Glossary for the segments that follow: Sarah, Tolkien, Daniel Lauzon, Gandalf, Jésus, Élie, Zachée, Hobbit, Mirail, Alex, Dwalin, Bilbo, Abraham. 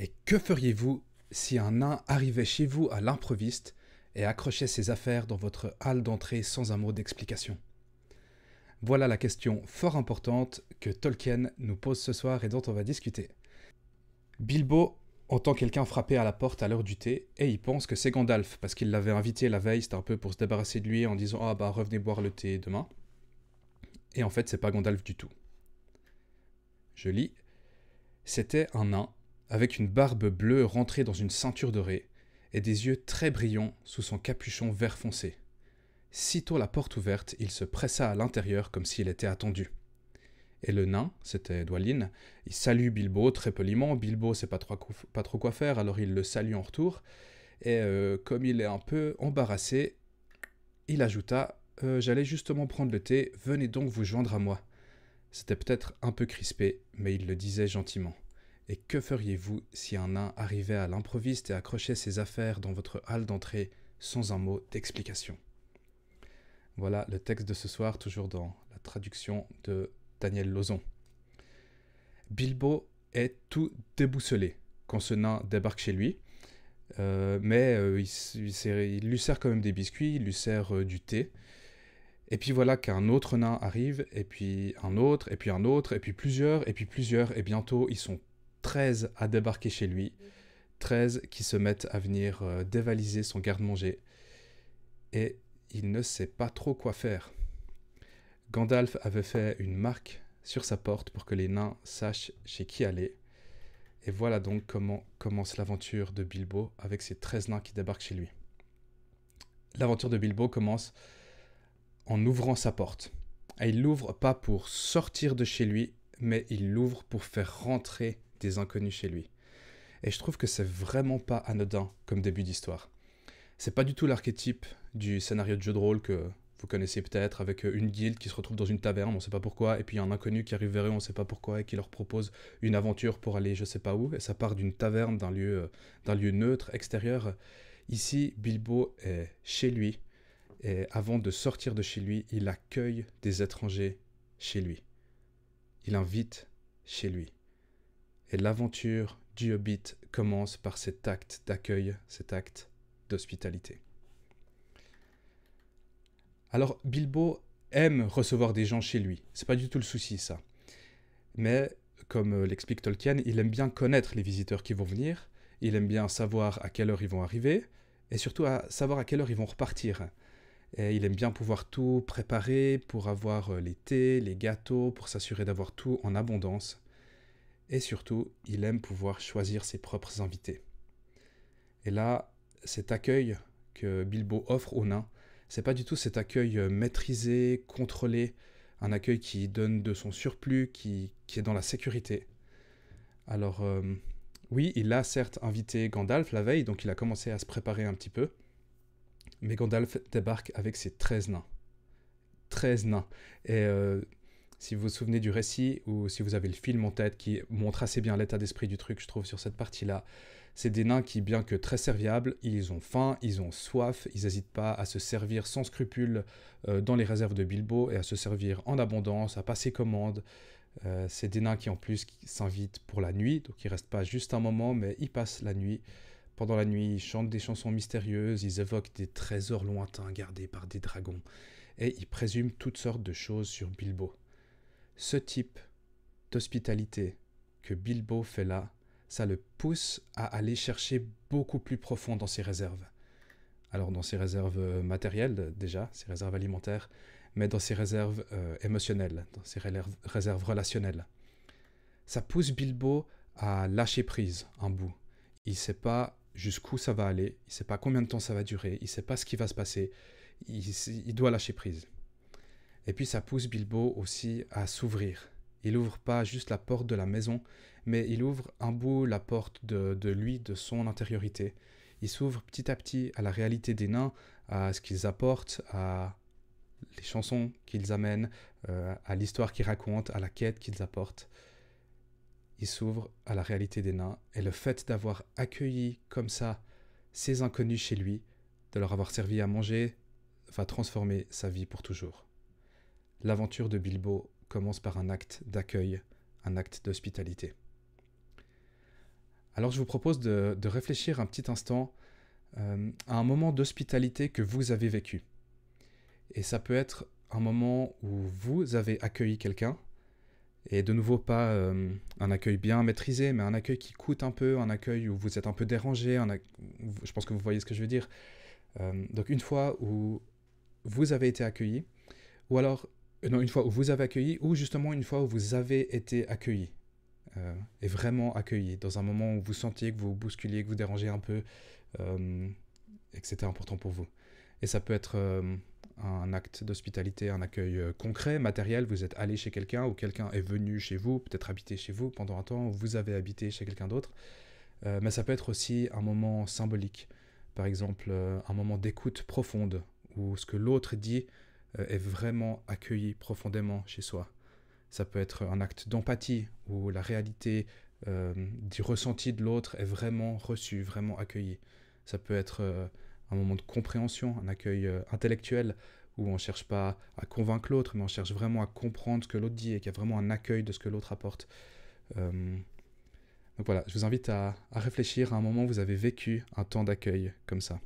Et que feriez-vous si un nain arrivait chez vous à l'improviste et accrochait ses affaires dans votre halle d'entrée sans un mot d'explication? Voilà la question fort importante que Tolkien nous pose ce soir et dont on va discuter. Bilbo entend quelqu'un frapper à la porte à l'heure du thé et il pense que c'est Gandalf parce qu'il l'avait invité la veille, c'était un peu pour se débarrasser de lui en disant « Ah bah revenez boire le thé demain ». Et en fait c'est pas Gandalf du tout. Je lis « C'était un nain avec une barbe bleue rentrée dans une ceinture dorée et des yeux très brillants sous son capuchon vert foncé. Sitôt la porte ouverte, il se pressa à l'intérieur comme s'il était attendu. Et le nain, c'était Dwalin, il salue Bilbo très poliment. Bilbo sait pas trop quoi faire, alors il le salue en retour. Et comme il est un peu embarrassé, il ajouta « J'allais justement prendre le thé, venez donc vous joindre à moi. » C'était peut-être un peu crispé, mais il le disait gentiment. Et que feriez-vous si un nain arrivait à l'improviste et accrochait ses affaires dans votre halle d'entrée sans un mot d'explication? Voilà le texte de ce soir, toujours dans la traduction de Daniel Lauzon. Bilbo est tout déboussolé quand ce nain débarque chez lui, mais il lui sert quand même des biscuits, il lui sert du thé. Et puis voilà qu'un autre nain arrive, et puis un autre, et puis un autre, et puis plusieurs, et puis plusieurs, et bientôt ils sont 13 à débarquer chez lui, 13 qui se mettent à venir dévaliser son garde-manger, et il ne sait pas trop quoi faire. Gandalf avait fait une marque sur sa porte pour que les nains sachent chez qui aller. Et voilà donc comment commence l'aventure de Bilbo avec ces 13 nains qui débarquent chez lui. L'aventure de Bilbo commence en ouvrant sa porte. Et il l'ouvre pas pour sortir de chez lui, mais il l'ouvre pour faire rentrer des inconnus chez lui. Et je trouve que c'est vraiment pas anodin comme début d'histoire. C'est pas du tout l'archétype du scénario de jeu de rôle que vous connaissez peut-être, avec une guilde qui se retrouve dans une taverne, on ne sait pas pourquoi, et puis un inconnu qui arrive vers eux, on ne sait pas pourquoi, et qui leur propose une aventure pour aller je ne sais pas où, et ça part d'une taverne, d'un lieu neutre, extérieur. Ici, Bilbo est chez lui, et avant de sortir de chez lui, il accueille des étrangers chez lui. Il invite chez lui. Et l'aventure du Hobbit commence par cet acte d'accueil, cet acte d'hospitalité. Alors, Bilbo aime recevoir des gens chez lui. C'est pas du tout le souci, ça. Mais, comme l'explique Tolkien, il aime bien connaître les visiteurs qui vont venir, il aime bien savoir à quelle heure ils vont arriver, et surtout à savoir à quelle heure ils vont repartir. Et il aime bien pouvoir tout préparer pour avoir les thés, les gâteaux, pour s'assurer d'avoir tout en abondance. Et surtout, il aime pouvoir choisir ses propres invités. Et là, cet accueil que Bilbo offre aux nains, c'est pas du tout cet accueil maîtrisé, contrôlé, un accueil qui donne de son surplus, qui est dans la sécurité. Alors, oui, il a certes invité Gandalf la veille, donc il a commencé à se préparer un petit peu, mais Gandalf débarque avec ses 13 nains. 13 nains. Et si vous vous souvenez du récit, ou si vous avez le film en tête, qui montre assez bien l'état d'esprit du truc, je trouve, sur cette partie-là, c'est des nains qui, bien que très serviables, ils ont faim, ils ont soif, ils n'hésitent pas à se servir sans scrupule dans les réserves de Bilbo et à se servir en abondance, à passer commande. C'est des nains qui en plus s'invitent pour la nuit, donc ils ne restent pas juste un moment, mais ils passent la nuit. Pendant la nuit, ils chantent des chansons mystérieuses, ils évoquent des trésors lointains gardés par des dragons, et ils présument toutes sortes de choses sur Bilbo. Ce type d'hospitalité que Bilbo fait là, ça le pousse à aller chercher beaucoup plus profond dans ses réserves. Alors dans ses réserves matérielles déjà, ses réserves alimentaires, mais dans ses réserves émotionnelles, dans ses réserves relationnelles. Ça pousse Bilbo à lâcher prise un bout. Il ne sait pas jusqu'où ça va aller, il ne sait pas combien de temps ça va durer, il ne sait pas ce qui va se passer, il doit lâcher prise. Et puis ça pousse Bilbo aussi à s'ouvrir. Il n'ouvre pas juste la porte de la maison, mais il ouvre un bout la porte de lui, de son intériorité. Il s'ouvre petit à petit à la réalité des nains, à ce qu'ils apportent, à les chansons qu'ils amènent, à l'histoire qu'ils racontent, à la quête qu'ils apportent. Il s'ouvre à la réalité des nains, et le fait d'avoir accueilli comme ça ces inconnus chez lui, de leur avoir servi à manger, va transformer sa vie pour toujours. L'aventure de Bilbo commence par un acte d'accueil, un acte d'hospitalité. Alors je vous propose de réfléchir un petit instant à un moment d'hospitalité que vous avez vécu. Et ça peut être un moment où vous avez accueilli quelqu'un, et de nouveau pas un accueil bien maîtrisé, mais un accueil qui coûte un peu, un accueil où vous êtes un peu dérangé, je pense que vous voyez ce que je veux dire. Donc une fois où vous avez été accueilli, ou alors, non, une fois où vous avez accueilli, ou justement une fois où vous avez été accueilli, et vraiment accueilli, dans un moment où vous sentiez que vous bousculiez, que vous dérangez un peu, et que c'était important pour vous. Et ça peut être un acte d'hospitalité, un accueil concret, matériel, vous êtes allé chez quelqu'un, ou quelqu'un est venu chez vous, peut-être habité chez vous pendant un temps, ou vous avez habité chez quelqu'un d'autre, mais ça peut être aussi un moment symbolique, par exemple un moment d'écoute profonde, où ce que l'autre dit est vraiment accueilli profondément chez soi. Ça peut être un acte d'empathie, où la réalité du ressenti de l'autre est vraiment reçue, vraiment accueillie. Ça peut être un moment de compréhension, un accueil intellectuel, où on ne cherche pas à convaincre l'autre, mais on cherche vraiment à comprendre ce que l'autre dit et qu'il y a vraiment un accueil de ce que l'autre apporte. Donc voilà, je vous invite à réfléchir à un moment où vous avez vécu un temps d'accueil comme ça.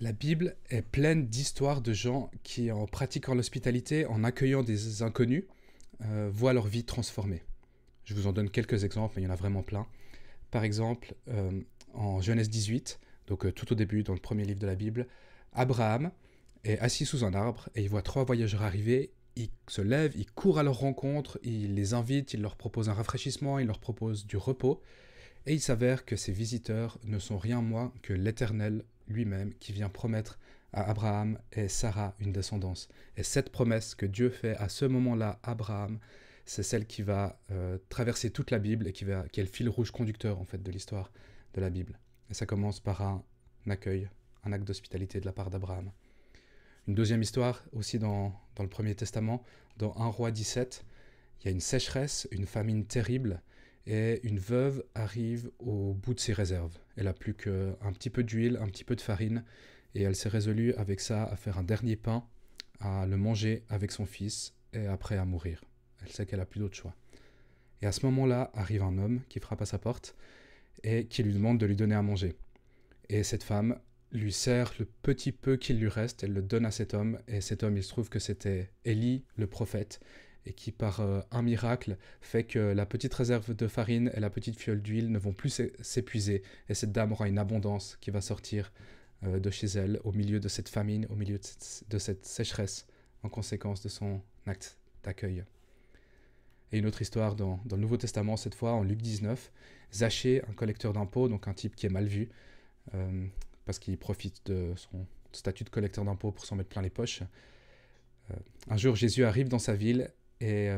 La Bible est pleine d'histoires de gens qui, en pratiquant l'hospitalité, en accueillant des inconnus, voient leur vie transformée. Je vous en donne quelques exemples, mais il y en a vraiment plein. Par exemple, en Genèse 18, donc tout au début, dans le premier livre de la Bible, Abraham est assis sous un arbre et il voit 3 voyageurs arriver. Il se lève, il court à leur rencontre, il les invite, il leur propose un rafraîchissement, il leur propose du repos. Et il s'avère que ces visiteurs ne sont rien moins que l'Éternel lui-même qui vient promettre à Abraham et Sarah une descendance. Et cette promesse que Dieu fait à ce moment-là à Abraham, c'est celle qui va traverser toute la Bible et qui est le fil rouge conducteur en fait de l'histoire de la Bible. Et ça commence par un accueil, un acte d'hospitalité de la part d'Abraham. Une deuxième histoire aussi dans le Premier Testament, dans 1 Roi 17, il y a une sécheresse, une famine terrible, et une veuve arrive au bout de ses réserves. Elle n'a plus qu'un petit peu d'huile, un petit peu de farine, et elle s'est résolue avec ça à faire un dernier pain, à le manger avec son fils, et après à mourir. Elle sait qu'elle n'a plus d'autre choix. Et à ce moment-là, arrive un homme qui frappe à sa porte, et qui lui demande de lui donner à manger. Et cette femme lui sert le petit peu qu'il lui reste, elle le donne à cet homme, et cet homme, il se trouve que c'était Élie, le prophète, et qui par un miracle fait que la petite réserve de farine et la petite fiole d'huile ne vont plus s'épuiser, et cette dame aura une abondance qui va sortir de chez elle au milieu de cette famine, au milieu de cette sécheresse, en conséquence de son acte d'accueil. Et une autre histoire dans le Nouveau Testament, cette fois en Luc 19, Zachée, un collecteur d'impôts, donc un type qui est mal vu, parce qu'il profite de son statut de collecteur d'impôts pour s'en mettre plein les poches. Un jour, Jésus arrive dans sa ville, et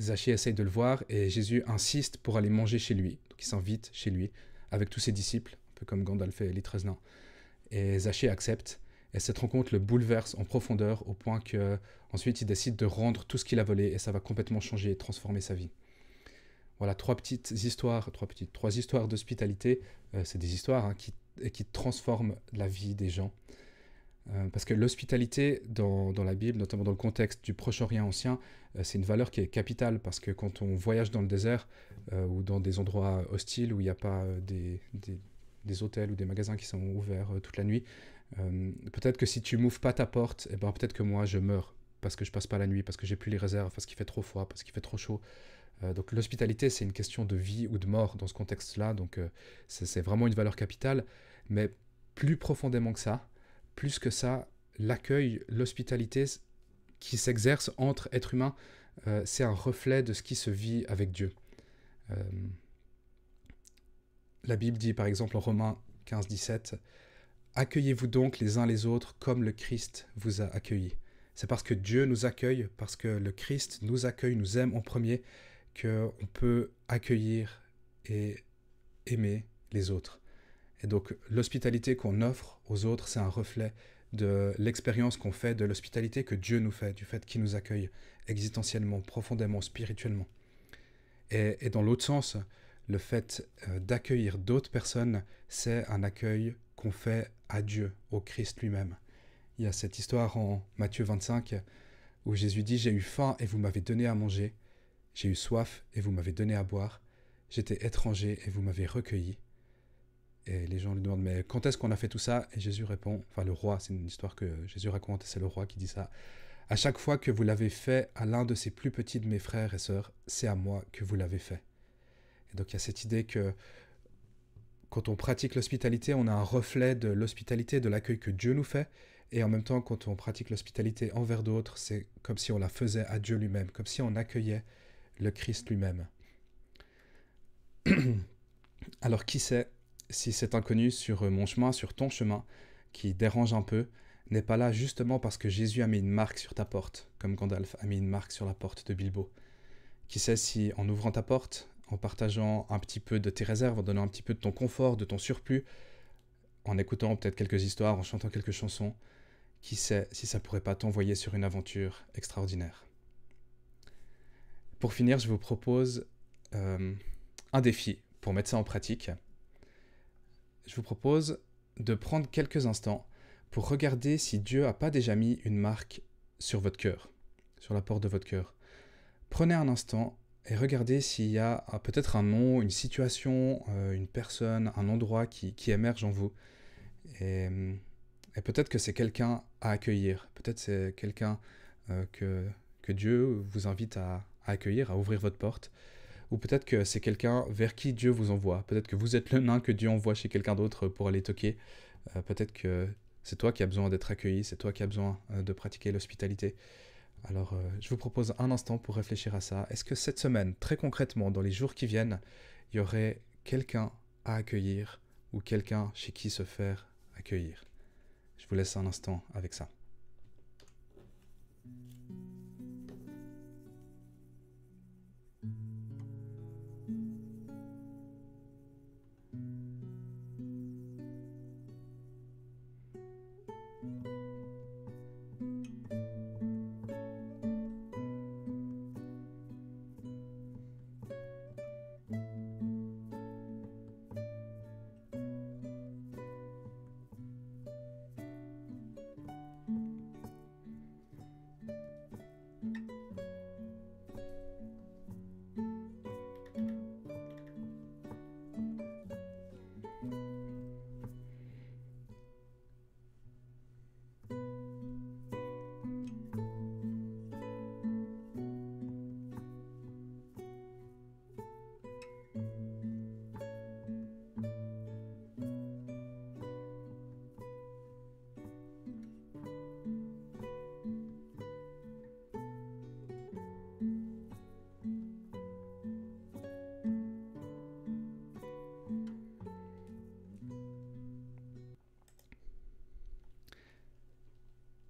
Zachée essaye de le voir, et Jésus insiste pour aller manger chez lui. Donc il s'invite chez lui avec tous ses disciples, un peu comme Gandalf et Élie. Et Zachée accepte, et cette rencontre le bouleverse en profondeur, au point qu'ensuite il décide de rendre tout ce qu'il a volé, et ça va complètement changer et transformer sa vie. Voilà 3 histoires d'hospitalité, c'est des histoires hein, qui et qui transforme la vie des gens. Parce que l'hospitalité dans la Bible, notamment dans le contexte du Proche-Orient ancien, c'est une valeur qui est capitale, parce que quand on voyage dans le désert ou dans des endroits hostiles où il n'y a pas des hôtels ou des magasins qui sont ouverts toute la nuit, peut-être que si tu m'ouvres pas ta porte, eh ben, peut-être que moi je meurs parce que je passe pas la nuit, parce que j'ai plus les réserves, parce qu'il fait trop froid, parce qu'il fait trop chaud. Donc l'hospitalité, c'est une question de vie ou de mort dans ce contexte-là, donc c'est vraiment une valeur capitale, mais plus profondément que ça, plus que ça, l'accueil, l'hospitalité qui s'exerce entre êtres humains, c'est un reflet de ce qui se vit avec Dieu. La Bible dit par exemple en Romains 15, 17 « Accueillez-vous donc les uns les autres comme le Christ vous a accueillis ». C'est parce que Dieu nous accueille, parce que le Christ nous accueille, nous aime en premier, qu'on peut accueillir et aimer les autres. Et donc l'hospitalité qu'on offre aux autres, c'est un reflet de l'expérience qu'on fait, de l'hospitalité que Dieu nous fait, du fait qu'il nous accueille existentiellement, profondément, spirituellement. Et dans l'autre sens, le fait d'accueillir d'autres personnes, c'est un accueil qu'on fait à Dieu, au Christ lui-même. Il y a cette histoire en Matthieu 25 où Jésus dit « J'ai eu faim et vous m'avez donné à manger. J'ai eu soif et vous m'avez donné à boire. J'étais étranger et vous m'avez recueilli. » Et les gens lui demandent « Mais quand est-ce qu'on a fait tout ça ?» Et Jésus répond, enfin le roi, c'est une histoire que Jésus raconte et c'est le roi qui dit ça. « À chaque fois que vous l'avez fait à l'un de ces plus petits de mes frères et sœurs, c'est à moi que vous l'avez fait. » Et donc il y a cette idée que quand on pratique l'hospitalité, on a un reflet de l'hospitalité, de l'accueil que Dieu nous fait. Et en même temps, quand on pratique l'hospitalité envers d'autres, c'est comme si on la faisait à Dieu lui-même, comme si on accueillait le Christ lui-même. Alors qui sait si cet inconnu sur mon chemin, sur ton chemin, qui dérange un peu, n'est pas là justement parce que Jésus a mis une marque sur ta porte, comme Gandalf a mis une marque sur la porte de Bilbo. Qui sait si en ouvrant ta porte, en partageant un petit peu de tes réserves, en donnant un petit peu de ton confort, de ton surplus, en écoutant peut-être quelques histoires, en chantant quelques chansons, qui sait si ça pourrait pas t'envoyer sur une aventure extraordinaire. Pour finir, je vous propose un défi pour mettre ça en pratique. Je vous propose de prendre quelques instants pour regarder si Dieu n'a pas déjà mis une marque sur votre cœur, sur la porte de votre cœur. Prenez un instant et regardez s'il y a peut-être un nom, une situation, une personne, un endroit qui émerge en vous. Et peut-être que c'est quelqu'un à accueillir, peut-être c'est quelqu'un que Dieu vous invite à accueillir, à ouvrir votre porte, ou peut-être que c'est quelqu'un vers qui Dieu vous envoie, peut-être que vous êtes le nain que Dieu envoie chez quelqu'un d'autre pour aller toquer, peut-être que c'est toi qui as besoin d'être accueilli, c'est toi qui as besoin de pratiquer l'hospitalité. Alors je vous propose un instant pour réfléchir à ça. Est-ce que cette semaine, très concrètement, dans les jours qui viennent, il y aurait quelqu'un à accueillir ou quelqu'un chez qui se faire accueillir? Je vous laisse un instant avec ça.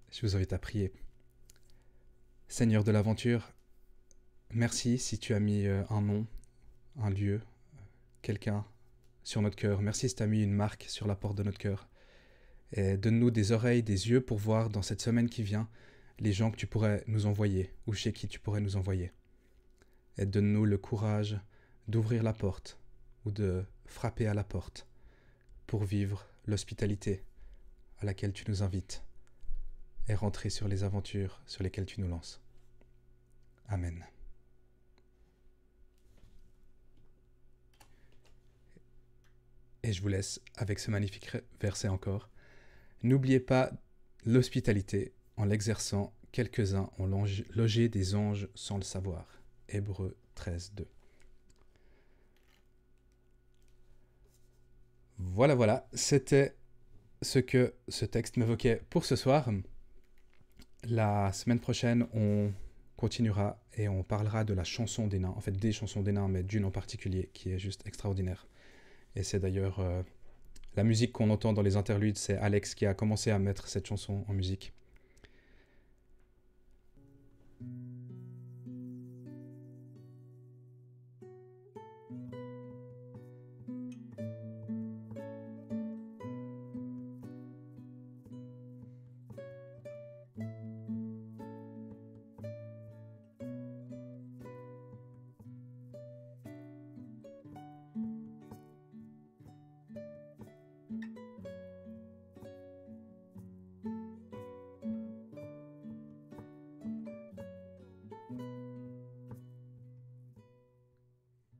Je vous invite à prier. Seigneur de l'aventure, merci si tu as mis un nom, un lieu, quelqu'un sur notre cœur. Merci si tu as mis une marque sur la porte de notre cœur. Et donne-nous des oreilles, des yeux pour voir dans cette semaine qui vient les gens que tu pourrais nous envoyer ou chez qui tu pourrais nous envoyer. Et donne-nous le courage d'ouvrir la porte ou de frapper à la porte pour vivre l'hospitalité à laquelle tu nous invites et rentrer sur les aventures sur lesquelles tu nous lances. Amen. Et je vous laisse avec ce magnifique verset encore. N'oubliez pas l'hospitalité, en l'exerçant, quelques-uns ont logé des anges sans le savoir. Hébreux 13, 2. Voilà, voilà, c'était ce que ce texte m'évoquait pour ce soir. La semaine prochaine, on continuera et on parlera de la chanson des nains, en fait des chansons des nains, mais d'une en particulier qui est juste extraordinaire. Et c'est d'ailleurs la musique qu'on entend dans les interludes, c'est Alex qui a commencé à mettre cette chanson en musique.